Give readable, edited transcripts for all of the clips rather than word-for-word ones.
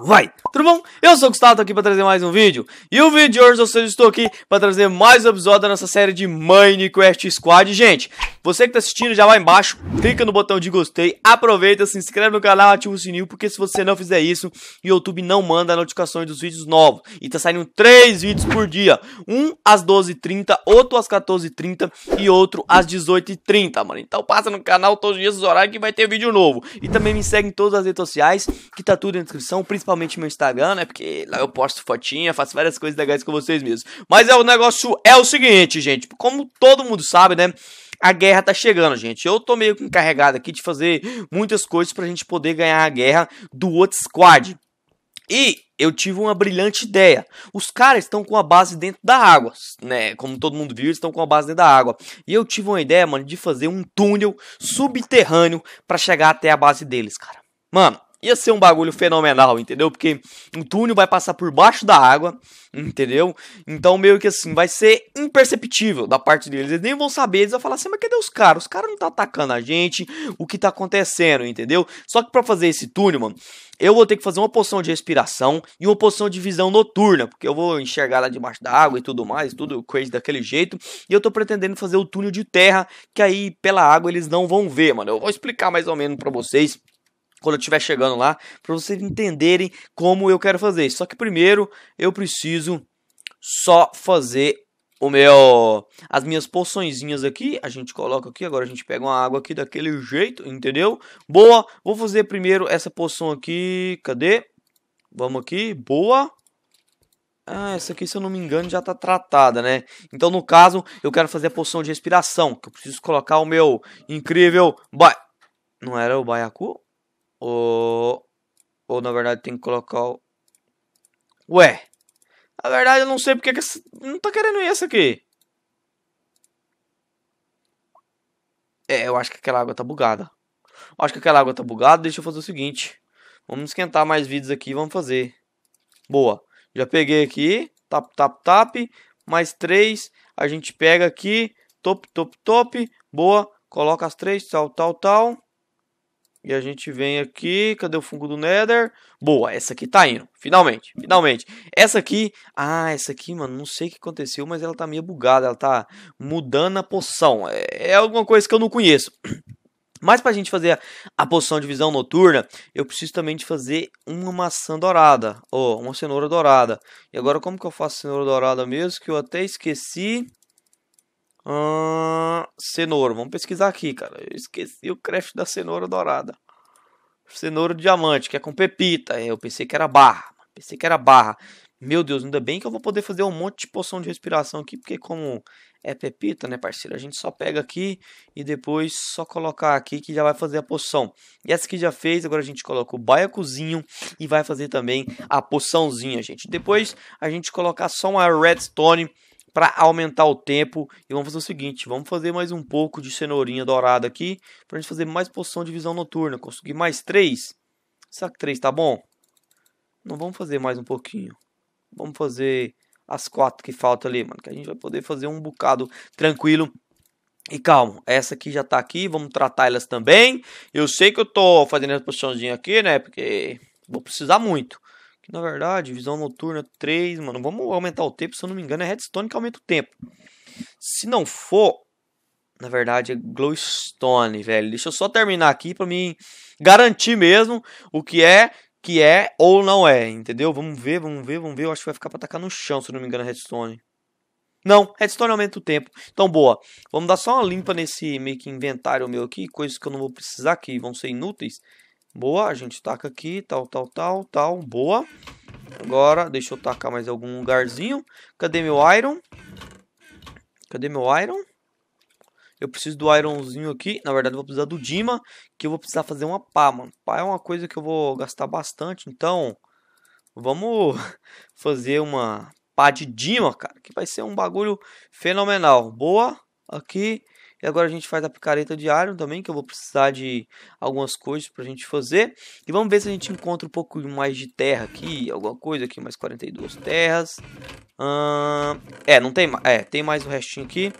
Vai! Tudo bom? Eu sou o Gustavo, tô aqui pra trazer mais um vídeo. E o vídeo de hoje, eu estou aqui pra trazer mais um episódio da nossa série de Minecraft Squad. Gente, você que tá assistindo, já vai embaixo, clica no botão de gostei, aproveita, se inscreve no canal, ativa o sininho, porque se você não fizer isso, o YouTube não manda notificações dos vídeos novos. E tá saindo 3 vídeos por dia. Um às 12h30, outro às 14h30 e outro às 18h30, mano. Então passa no canal todos os dias, os horários que vai ter vídeo novo. E também me segue em todas as redes sociais, que tá tudo em descrição, principalmente meu Instagram, né? Porque lá eu posto fotinha, faço várias coisas legais com vocês mesmos. Mas o negócio é o seguinte, gente. Como todo mundo sabe, né? A guerra tá chegando, gente. Eu tô meio que encarregado aqui de fazer muitas coisas pra gente poder ganhar a guerra do outro squad. E eu tive uma brilhante ideia. Os caras estão com a base dentro da água, né? Como todo mundo viu, eles estão com a base dentro da água. E eu tive uma ideia, mano, de fazer um túnel subterrâneo pra chegar até a base deles, cara. Mano, ia ser um bagulho fenomenal, entendeu? Porque o túnel vai passar por baixo da água, entendeu? Então meio que assim, vai ser imperceptível da parte deles. Eles nem vão saber, eles vão falar assim, mas cadê os caras? Os caras não tá atacando a gente, o que tá acontecendo, entendeu? Só que pra fazer esse túnel, mano, eu vou ter que fazer uma poção de respiração e uma poção de visão noturna, porque eu vou enxergar lá debaixo da água e tudo mais, tudo crazy daquele jeito. E eu tô pretendendo fazer o túnel de terra, que aí pela água eles não vão ver, mano. Eu vou explicar mais ou menos pra vocês quando eu estiver chegando lá, para vocês entenderem como eu quero fazer isso. Só que primeiro eu preciso só fazer o meu, as minhas poçõezinhas aqui. A gente coloca aqui, agora a gente pega uma água aqui daquele jeito, entendeu? Boa, vou fazer primeiro essa poção aqui, cadê? Vamos aqui, boa. Ah, essa aqui, se eu não me engano, já tá tratada, né? Então, no caso, eu quero fazer a poção de respiração, que eu preciso colocar o meu incrível... Não era o baiacu? Ou na verdade tem que colocar o... Na verdade eu não sei porque que essa... Não tá querendo isso aqui. É, eu acho que aquela água tá bugada. Deixa eu fazer o seguinte. Vamos esquentar mais vídeos aqui, vamos fazer. Boa. Já peguei aqui. Tap, tap, tap. Mais 3. A gente pega aqui. Top, top, top. Boa. Coloca as 3. Tal, tal, tal. E a gente vem aqui, cadê o fungo do Nether? Boa, essa aqui tá indo, finalmente, finalmente. Essa aqui, essa aqui, mano, não sei o que aconteceu, mas ela tá meio bugada, ela tá mudando a poção. É alguma coisa que eu não conheço. Mas pra gente fazer a poção de visão noturna, eu preciso também de fazer uma maçã dourada, ó, uma cenoura dourada. E agora como que eu faço cenoura dourada mesmo, que eu até esqueci... Cenoura, vamos pesquisar aqui, cara. Eu esqueci o craft da cenoura dourada. Cenoura diamante, que é com pepita. Eu pensei que era barra. Meu Deus, ainda bem que eu vou poder fazer um monte de poção de respiração aqui, porque como é pepita, né, parceiro? A gente só pega aqui e depois só colocar aqui que já vai fazer a poção. E essa aqui já fez, agora a gente coloca o baiacuzinho e vai fazer também a poçãozinha, gente. Depois a gente colocar só uma redstone para aumentar o tempo. E vamos fazer o seguinte, vamos fazer mais um pouco de cenourinha dourada aqui, pra gente fazer mais poção de visão noturna, conseguir mais 3. Será que 3 tá bom? Não, vamos fazer mais um pouquinho. Vamos fazer as 4 que faltam ali, mano, que a gente vai poder fazer um bocado tranquilo e calmo. Essa aqui já tá aqui, vamos tratar elas também. Eu sei que eu tô fazendo as poçãozinhas aqui, né, porque vou precisar muito. Na verdade, visão noturna 3, mano, vamos aumentar o tempo, se eu não me engano, é redstone que aumenta o tempo. Se não for, na verdade, é glowstone, velho. Deixa eu só terminar aqui pra mim garantir mesmo o que é ou não é, entendeu? Vamos ver, eu acho que vai ficar pra tacar no chão, se eu não me engano, é redstone. Não, redstone aumenta o tempo. Então, boa. Vamos dar só uma limpa nesse meio que inventário meu aqui, coisas que eu não vou precisar, que vão ser inúteis. Boa, a gente taca aqui, tal, tal, tal, tal, boa. Agora, deixa eu tacar mais algum lugarzinho. Cadê meu iron? Eu preciso do ironzinho aqui, na verdade eu vou precisar do Dima, que eu vou precisar fazer uma pá, mano. Pá é uma coisa que eu vou gastar bastante, então vamos fazer uma pá de Dima, cara, que vai ser um bagulho fenomenal. Boa, aqui. E agora a gente faz a picareta de iron também, que eu vou precisar de algumas coisas pra gente fazer. E vamos ver se a gente encontra um pouco mais de terra aqui, alguma coisa aqui, mais 42 terras. Não tem mais, tem mais o restinho aqui.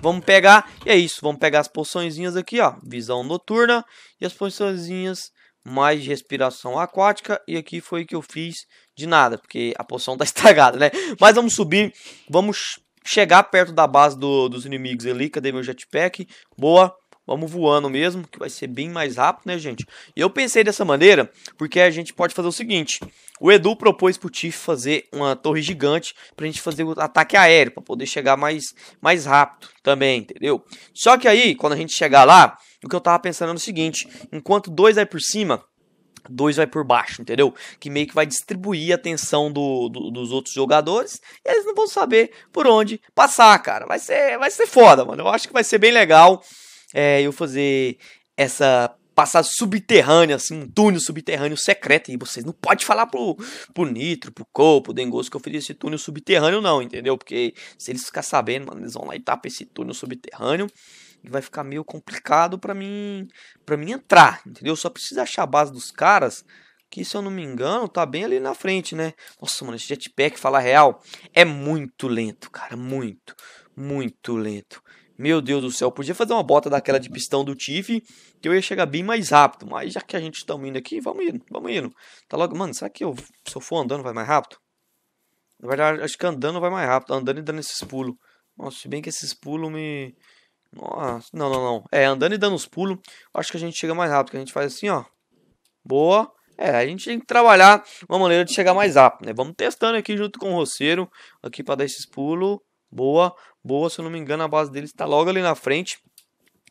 Vamos pegar, e é isso, vamos pegar as poçõezinhas aqui, ó, visão noturna. E as poçõezinhas mais de respiração aquática. E aqui foi que eu fiz de nada, porque a poção tá estragada, né? Mas vamos subir, vamos chegar perto da base dos inimigos ali. Cadê meu jetpack? Boa, vamos voando mesmo, que vai ser bem mais rápido, né, gente? E eu pensei dessa maneira, porque a gente pode fazer o seguinte. O Edu propôs pro Tiff fazer uma torre gigante pra gente fazer o ataque aéreo, pra poder chegar mais rápido também, entendeu? Só que aí, quando a gente chegar lá, o que eu tava pensando é o seguinte. Enquanto dois vai por cima, dois vai por baixo, entendeu? Que meio que vai distribuir a atenção dos outros jogadores. E eles não vão saber por onde passar, cara. Vai ser foda, mano. Eu acho que vai ser bem legal eu fazer essa passagem subterrânea, assim, um túnel subterrâneo secreto. E vocês não podem falar pro Nitro, pro Cole, pro Dengoso que eu fiz esse túnel subterrâneo não, entendeu? Porque se eles ficarem sabendo, mano, eles vão lá e tapam esse túnel subterrâneo. Vai ficar meio complicado pra mim entrar, entendeu? Só precisa achar a base dos caras, que se eu não me engano, tá bem ali na frente, né? Nossa, mano, esse jetpack, falar real, é muito lento, cara, muito lento. Meu Deus do céu, eu podia fazer uma bota daquela de pistão do Tiff, que eu ia chegar bem mais rápido. Mas já que a gente tá indo aqui, vamos indo. Tá logo, mano, será que se eu for andando vai mais rápido? Na verdade, acho que andando vai mais rápido, andando e dando esses pulos. Nossa, se bem que esses pulos me... Nossa, não. É, andando e dando uns pulos, acho que a gente chega mais rápido, que a gente faz assim, ó. Boa. É, a gente tem que trabalhar uma maneira de chegar mais rápido, né? Vamos testando aqui junto com o Roceiro, aqui pra dar esses pulos. Boa. Se eu não me engano, a base deles tá logo ali na frente,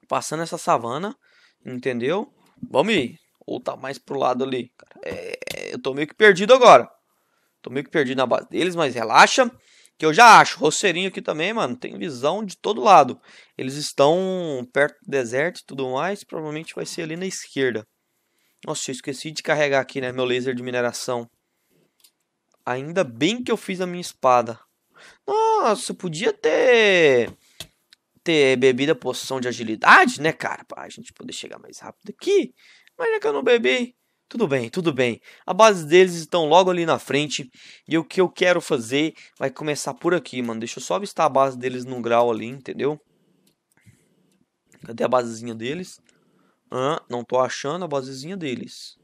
passando essa savana, entendeu? Vamos ir. Ou tá mais pro lado ali, cara. Eu tô meio que perdido agora. Tô meio que perdido na base deles, mas relaxa. Que eu já acho, Roceirinho aqui também, mano, tem visão de todo lado. Eles estão perto do deserto e tudo mais, provavelmente vai ser ali na esquerda. Nossa, eu esqueci de carregar aqui, né, meu laser de mineração. Ainda bem que eu fiz a minha espada. Nossa, eu podia ter bebido a poção de agilidade, né, cara? Pra gente poder chegar mais rápido aqui. Mas é que eu não bebi. Tudo bem. A base deles estão logo ali na frente. E o que eu quero fazer vai começar por aqui, mano. Deixa eu só avistar a base deles num grau ali, entendeu? Cadê a basezinha deles? Não tô achando a basezinha deles.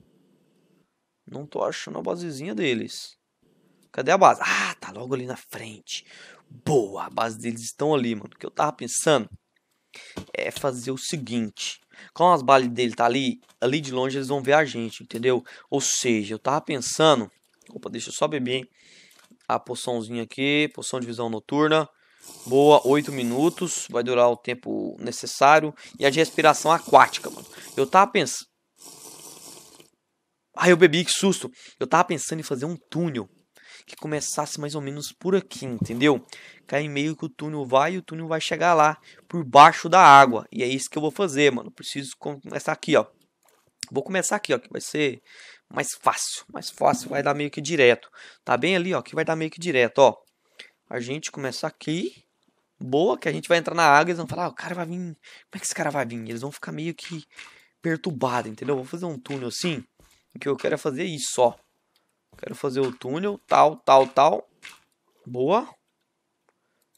Cadê a base? Ah, tá logo ali na frente. Boa, a base deles estão ali, mano. O que eu tava pensando é fazer o seguinte... Como as balas dele tá ali de longe, eles vão ver a gente, entendeu? Ou seja, eu tava pensando... Opa, deixa eu só beber a poçãozinha aqui, poção de visão noturna. Boa, 8 minutos, vai durar o tempo necessário. E a de respiração aquática, mano. Eu tava pensando... Ai, eu bebi, que susto! Eu tava pensando em fazer um túnel que começasse mais ou menos por aqui, entendeu? Cai meio que o túnel vai chegar lá por baixo da água. E é isso que eu vou fazer, mano. Preciso começar aqui, ó. Vou começar aqui, ó, que vai ser mais fácil, vai dar meio que direto. Tá bem ali, ó, que vai dar meio que direto, ó. A gente começa aqui. Boa, que a gente vai entrar na água e eles vão falar, ah, o cara vai vir. Como é que esse cara vai vir? Eles vão ficar meio que perturbados, entendeu? Vou fazer um túnel assim, que eu quero é fazer isso, ó. Quero fazer o túnel, tal. Boa.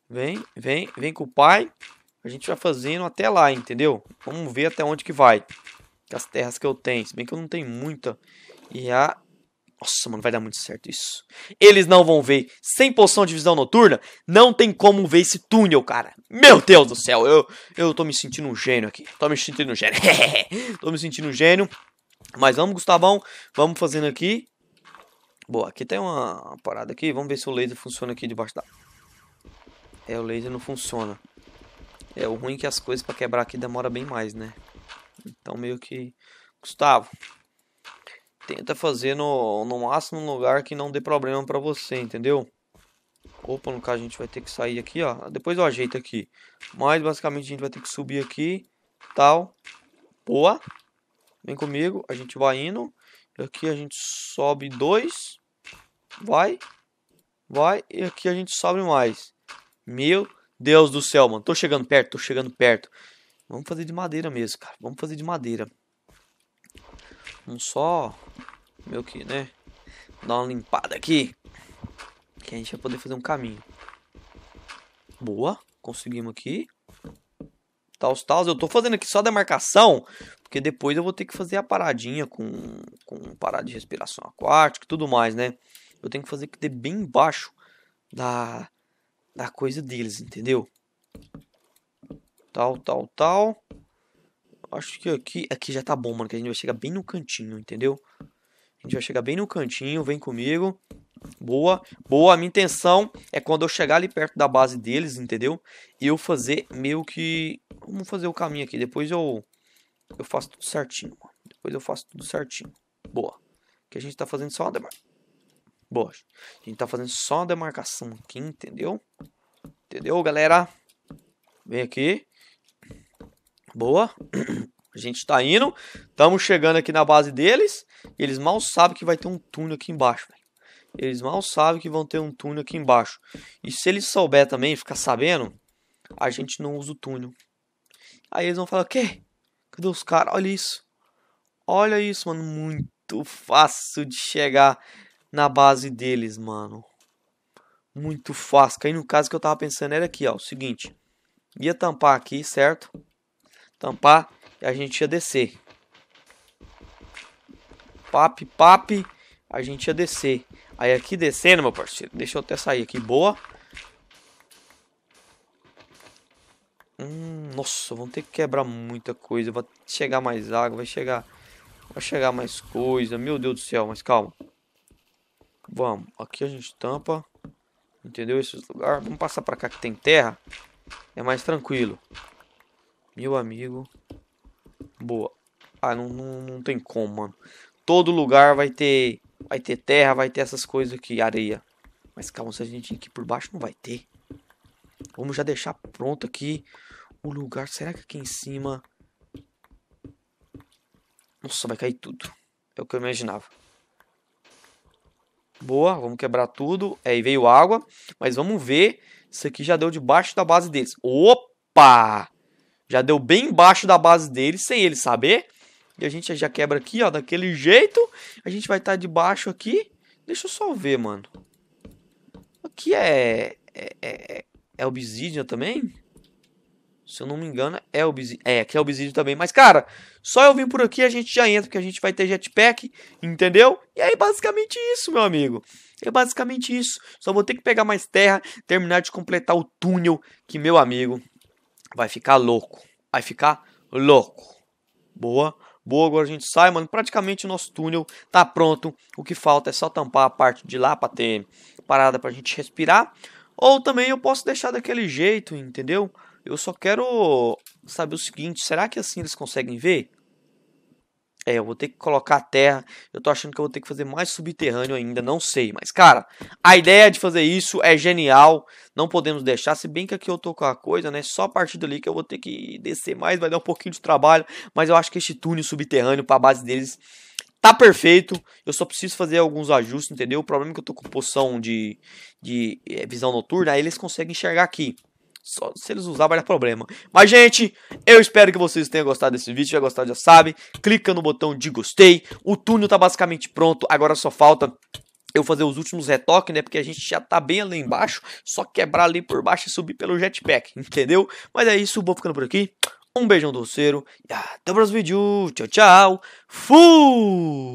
Vem com o pai. A gente vai fazendo até lá, entendeu? Vamos ver até onde que vai. As terras que eu tenho. Se bem que eu não tenho muita. E a... Nossa, mano, vai dar muito certo isso. Eles não vão ver. Sem poção de visão noturna, não tem como ver esse túnel, cara. Meu Deus do céu. Eu tô me sentindo um gênio aqui. Tô me sentindo um gênio. Mas vamos, Gustavão. Vamos fazendo aqui. Boa, aqui tem uma parada aqui. Vamos ver se o laser funciona aqui debaixo da... É, o laser não funciona. É, o ruim é que as coisas pra quebrar aqui demora bem mais, né? Então meio que... Gustavo, tenta fazer no máximo um lugar que não dê problema pra você, entendeu? Opa, no caso a gente vai ter que sair aqui, ó. Depois eu ajeito aqui. Mas basicamente a gente vai ter que subir aqui. Tal. Boa. Vem comigo, a gente vai indo. Aqui a gente sobe 2. Vai. E aqui a gente sobe mais. Meu Deus do céu, mano. Tô chegando perto. Vamos fazer de madeira mesmo, cara. Vamos só... Meio que, né? Dar uma limpada aqui. Que a gente vai poder fazer um caminho. Boa. Conseguimos aqui. Tal. Eu tô fazendo aqui só demarcação... Porque depois eu vou ter que fazer a paradinha com parada de respiração aquática e tudo mais, né? Eu tenho que fazer que dê bem embaixo da coisa deles, entendeu? Tal, tal, tal. Acho que aqui já tá bom, mano. Que a gente vai chegar bem no cantinho, entendeu? A gente vai chegar bem no cantinho, vem comigo. Boa, boa. A minha intenção é quando eu chegar ali perto da base deles, entendeu? E eu fazer meio que... Vamos fazer o caminho aqui. Depois eu faço tudo certinho, mano. Depois eu faço tudo certinho. Boa. Que a gente tá fazendo só uma demarcação. Boa. A gente tá fazendo só uma demarcação aqui, entendeu? Entendeu, galera? Vem aqui. Boa. A gente tá indo. Estamos chegando aqui na base deles. E eles mal sabem que vai ter um túnel aqui embaixo, velho. Eles mal sabem que vão ter um túnel aqui embaixo. E se eles souber também, ficar sabendo, a gente não usa o túnel. Aí eles vão falar, o quê? Cadê os caras? Olha isso. Olha isso, mano. Muito fácil de chegar na base deles, mano. Muito fácil. Aí no caso que eu tava pensando era aqui, ó. O seguinte. Ia tampar aqui, certo? Tampar e a gente ia descer. Papi, papi. A gente ia descer. Aí aqui descendo, meu parceiro. Deixa eu até sair aqui. Boa. Nossa, vamos ter que quebrar muita coisa. Vai chegar mais água. Vai chegar mais coisa. Meu Deus do céu, mas calma. Vamos. Aqui a gente tampa. Entendeu? Esses lugares. Vamos passar pra cá que tem terra. É mais tranquilo. Meu amigo. Boa. Ah, não tem como, mano. Todo lugar vai ter... Vai ter terra, vai ter essas coisas aqui, areia. Mas calma, se a gente ir aqui por baixo não vai ter. Vamos já deixar pronto aqui o lugar. Será que aqui em cima... Nossa, vai cair tudo. É o que eu imaginava. Boa, vamos quebrar tudo. Aí veio água. Mas vamos ver. Isso aqui já deu debaixo da base deles. Opa! Já deu bem embaixo da base deles, sem eles saber. E a gente já quebra aqui, ó, daquele jeito. A gente vai estar debaixo aqui. Deixa eu só ver, mano. Aqui é obsidian também? Se eu não me engano, é obsidian. É, aqui é obsidian também. Mas, cara, só eu vim por aqui a gente já entra, porque a gente vai ter jetpack, entendeu? E aí, basicamente isso, meu amigo. É basicamente isso. Só vou ter que pegar mais terra, terminar de completar o túnel, que, meu amigo, vai ficar louco. Vai ficar louco. Boa. Boa, agora a gente sai, mano. Praticamente o nosso túnel tá pronto. O que falta é só tampar a parte de lá pra ter parada pra gente respirar. Ou também eu posso deixar daquele jeito, entendeu? Eu só quero saber o seguinte. Será que assim eles conseguem ver? É, eu vou ter que colocar a terra. Eu tô achando que eu vou ter que fazer mais subterrâneo ainda. Não sei, mas cara, a ideia de fazer isso é genial. Não podemos deixar, se bem que aqui eu tô com a coisa, né? Só a partir dali que eu vou ter que descer mais. Vai dar um pouquinho de trabalho. Mas eu acho que este túnel subterrâneo pra base deles tá perfeito. Eu só preciso fazer alguns ajustes, entendeu? O problema é que eu tô com poção de visão noturna. Aí eles conseguem enxergar aqui. Só se eles usarem vai dar problema. Mas, gente, eu espero que vocês tenham gostado desse vídeo. Se já gostaram, já sabe. Clica no botão de gostei. O túnel tá basicamente pronto. Agora só falta eu fazer os últimos retoques, né? Porque a gente já tá bem ali embaixo. Só quebrar ali por baixo e subir pelo jetpack, entendeu? Mas é isso. Vou ficando por aqui. Um beijão do Roceiro. E até o próximo vídeo. Tchau, tchau. Fui!